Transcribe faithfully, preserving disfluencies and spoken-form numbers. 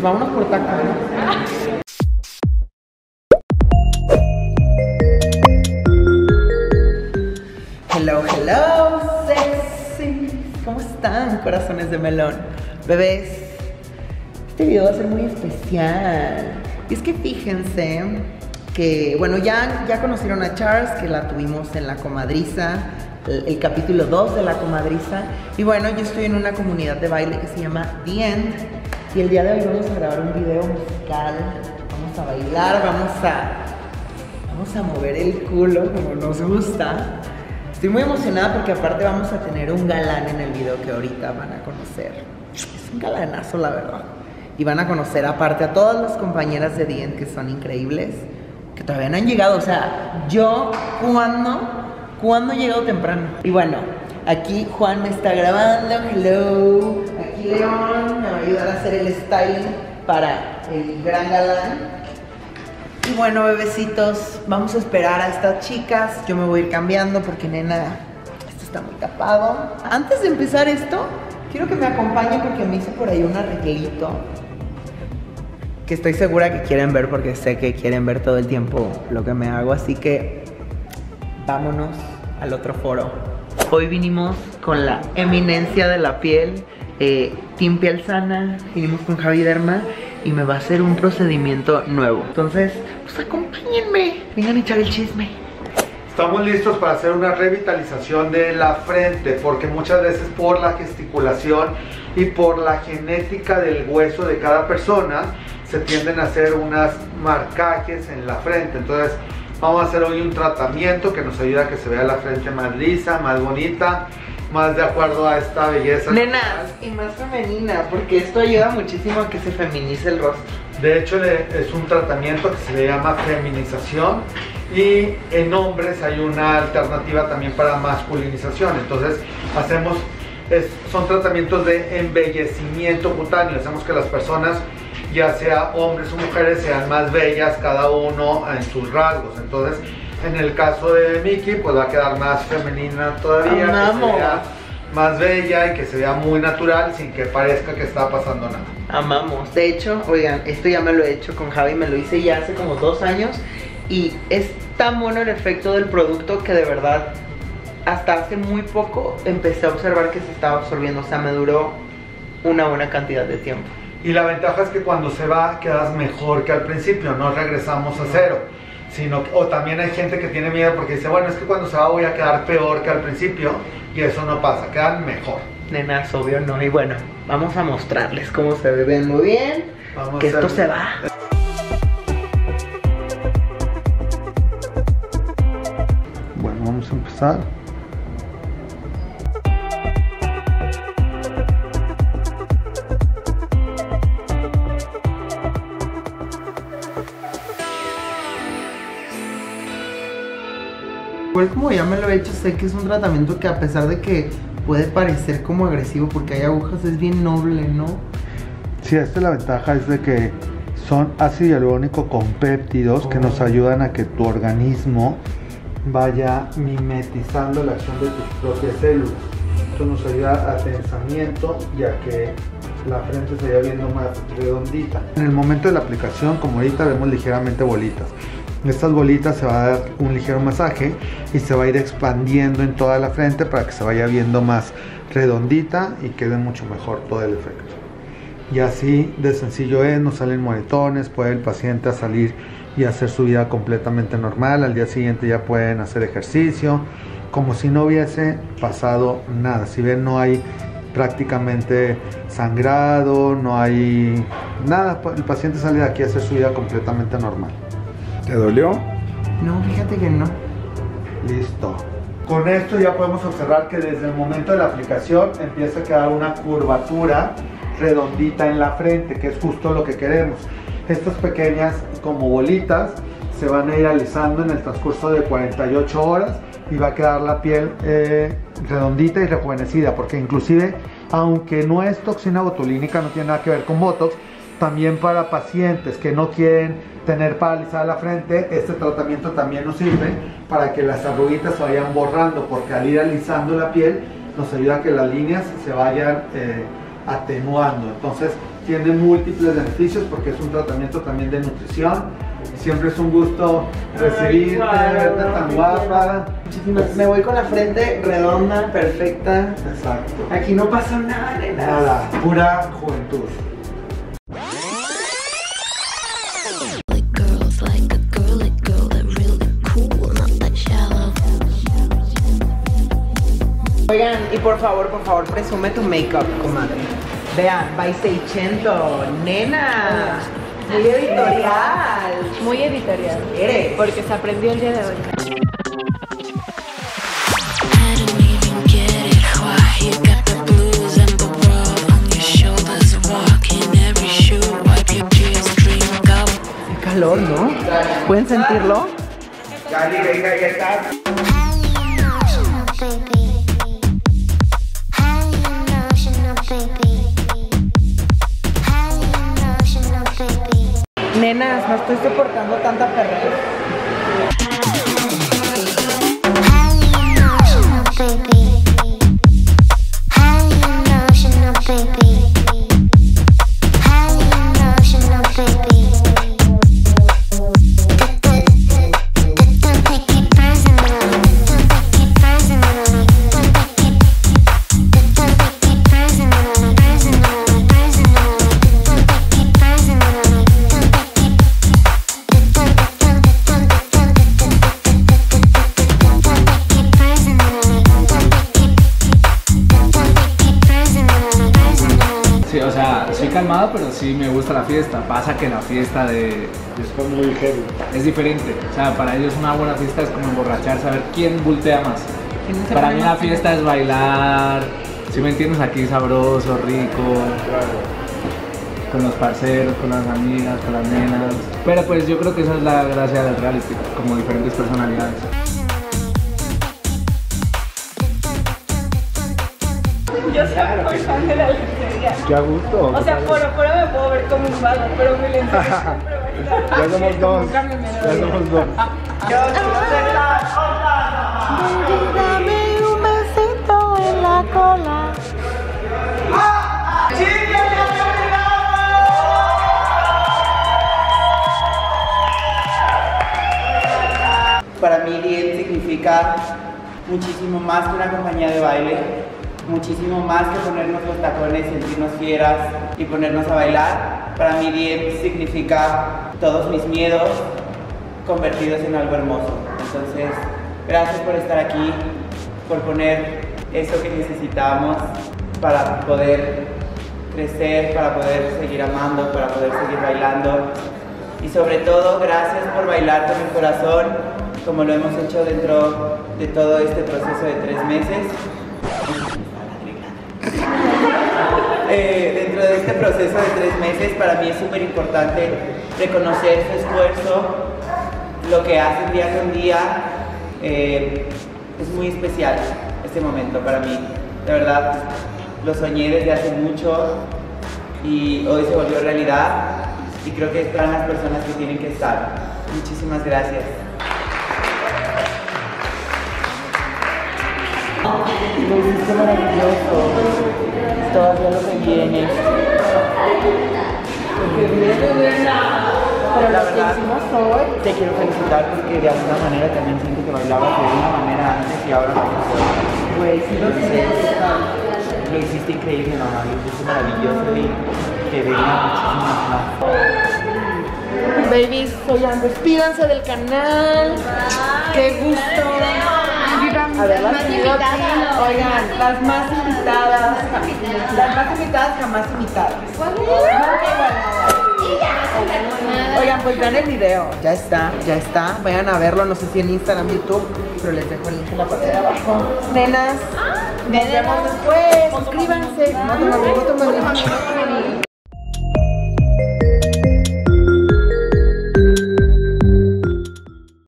Pues vámonos por taco, ¿no? Hello, hello, sexy. ¿Cómo están, corazones de melón? Bebés, este video va a ser muy especial. Y es que fíjense que, bueno, ya, ya conocieron a Charles, que la tuvimos en La Comadriza, el, el capítulo dos de La Comadriza. Y bueno, yo estoy en una comunidad de baile que se llama The End. Y el día de hoy vamos a grabar un video musical. Vamos a bailar, vamos a, vamos a mover el culo como nos gusta. Estoy muy emocionada porque aparte vamos a tener un galán en el video que ahorita van a conocer. Es un galanazo, la verdad. Y van a conocer aparte a todas las compañeras de The End que son increíbles, que todavía no han llegado. O sea, yo, ¿cuándo? ¿Cuándo he llegado temprano? Y bueno, aquí Juan me está grabando. Hello. Aquí León me va a ayudar a hacer el styling para el gran galán. Y bueno, bebecitos, vamos a esperar a estas chicas. Yo me voy a ir cambiando porque, nena, esto está muy tapado. Antes de empezar esto, quiero que me acompañen porque me hice por ahí un arreglito que estoy segura que quieren ver, porque sé que quieren ver todo el tiempo lo que me hago. Así que vámonos al otro foro. Hoy vinimos con la eminencia de la piel, eh, Team Piel Sana. Vinimos con Javi Derma y me va a hacer un procedimiento nuevo. Entonces, pues acompáñenme, vengan a echar el chisme. Estamos listos para hacer una revitalización de la frente, porque muchas veces por la gesticulación y por la genética del hueso de cada persona se tienden a hacer unos marcajes en la frente. Entonces vamos a hacer hoy un tratamiento que nos ayuda a que se vea la frente más lisa, más bonita, más de acuerdo a esta belleza. Nenas, y más femenina, porque esto ayuda muchísimo a que se feminice el rostro. De hecho, es un tratamiento que se le llama feminización, y en hombres hay una alternativa también para masculinización. Entonces hacemos, es, son tratamientos de embellecimiento cutáneo. Hacemos que las personas, ya sea hombres o mujeres, sean más bellas cada uno en sus rasgos. Entonces, en el caso de Miki, pues va a quedar más femenina todavía, amamos, que se vea más bella y que se vea muy natural sin que parezca que está pasando nada. Amamos. De hecho, oigan, esto ya me lo he hecho con Javi, me lo hice ya hace como dos años y es tan bueno el efecto del producto que de verdad hasta hace muy poco empecé a observar que se estaba absorbiendo. O sea, me duró una buena cantidad de tiempo. Y la ventaja es que cuando se va quedas mejor que al principio, no regresamos a cero. Sino, o también hay gente que tiene miedo porque dice, bueno, es que cuando se va voy a quedar peor que al principio, y eso no pasa, quedan mejor. Nenas, obvio no. Y bueno, vamos a mostrarles cómo se ven muy bien, vamos que esto bien. Se va. Bueno, vamos a empezar. Como ya me lo he hecho, sé que es un tratamiento que, a pesar de que puede parecer como agresivo porque hay agujas, es bien noble, ¿no? Sí, esta es la ventaja, es de que son ácido hialurónico con péptidos oh. que nos ayudan a que tu organismo vaya mimetizando la acción de tus propias células. Esto nos ayuda a tensamiento y a que la frente se vaya viendo más redondita. En el momento de la aplicación, como ahorita, vemos ligeramente bolitas. Estas bolitas se va a dar un ligero masaje y se va a ir expandiendo en toda la frente para que se vaya viendo más redondita y quede mucho mejor todo el efecto. Y así de sencillo es, no salen moretones, puede el paciente salir y hacer su vida completamente normal. Al día siguiente ya pueden hacer ejercicio como si no hubiese pasado nada. Si ven, no hay prácticamente sangrado, no hay nada. El paciente sale de aquí a hacer su vida completamente normal. ¿Te dolió? No, fíjate que no. Listo. Con esto ya podemos observar que desde el momento de la aplicación empieza a quedar una curvatura redondita en la frente, que es justo lo que queremos. Estas pequeñas como bolitas se van a ir alisando en el transcurso de cuarenta y ocho horas y va a quedar la piel eh, redondita y rejuvenecida, porque inclusive, aunque no es toxina botulínica, no tiene nada que ver con Botox, también para pacientes que no quieren tener paralizada la frente, este tratamiento también nos sirve para que las arruguitas se vayan borrando, porque al ir alisando la piel nos ayuda a que las líneas se vayan eh, atenuando. Entonces tiene múltiples beneficios porque es un tratamiento también de nutrición. Siempre es un gusto recibirte, verte tan guapa. Muchísimas. Me voy con la frente redonda, perfecta. Exacto. Aquí no pasa nada de nada. Nada, pura juventud. Oigan, y por favor, por favor, presume tu make-up, comadre. Vean, by Seicento, nena. Muy editorial. Muy editorial. ¿Eres? Porque se aprendió el día de hoy. Qué calor, ¿no? ¿Pueden sentirlo? Cali, venga, ya está. Nenas, no estoy soportando tanta perrera. Calmado, pero sí me gusta la fiesta. Pasa que la fiesta de... es como muy heavy. Es diferente. O sea, para ellos una buena fiesta es como emborracharse, saber quién voltea más. ¿Quién para mí la fiesta es bailar, si me entiendes, aquí sabroso, rico, claro, con los parceros, con las amigas, con las nenas. Pero pues yo creo que esa es la gracia del reality, como diferentes personalidades. Yo soy muy fan de la lencería. Qué a gusto. O sea, por afuera me puedo ver como un vago, pero mi lencería siempre va a estar. Ya somos dos. Ya somos dos. Dame un besito en la cola. Para mí, The End significa muchísimo más que una compañía de baile. Muchísimo más que ponernos los tacones, sentirnos fieras y ponernos a bailar. Para mí The End significa todos mis miedos convertidos en algo hermoso. Entonces, gracias por estar aquí, por poner eso que necesitamos para poder crecer, para poder seguir amando, para poder seguir bailando. Y sobre todo, gracias por bailar con el corazón, como lo hemos hecho dentro de todo este proceso de tres meses. Eh, dentro de este proceso de tres meses, para mí es súper importante reconocer su esfuerzo, lo que hacen día con día. Eh, es muy especial este momento para mí, de verdad, lo soñé desde hace mucho y hoy se volvió realidad y creo que están las personas que tienen que estar. Muchísimas gracias. Lo viste maravilloso. Todavía lo que viene. Pero la verdad, te quiero felicitar porque de alguna manera también siento que bailabas de una manera antes y ahora no. Pues sí, lo hiciste. Lo hiciste increíble, mamá. Lo hiciste maravilloso y te veía muchísimas más. Babies, soy Andrés. Despídanse del canal. ¡Qué gusto! A ver, las más invitadas, aquí, oigan, las más invitadas, las más invitadas jamás invitadas. Oigan, pues vean el video, ya está, ya está, vayan a verlo, no sé si en Instagram, YouTube, pero les dejo el link en la parte de abajo. Nenas, nos vemos después, suscríbanse.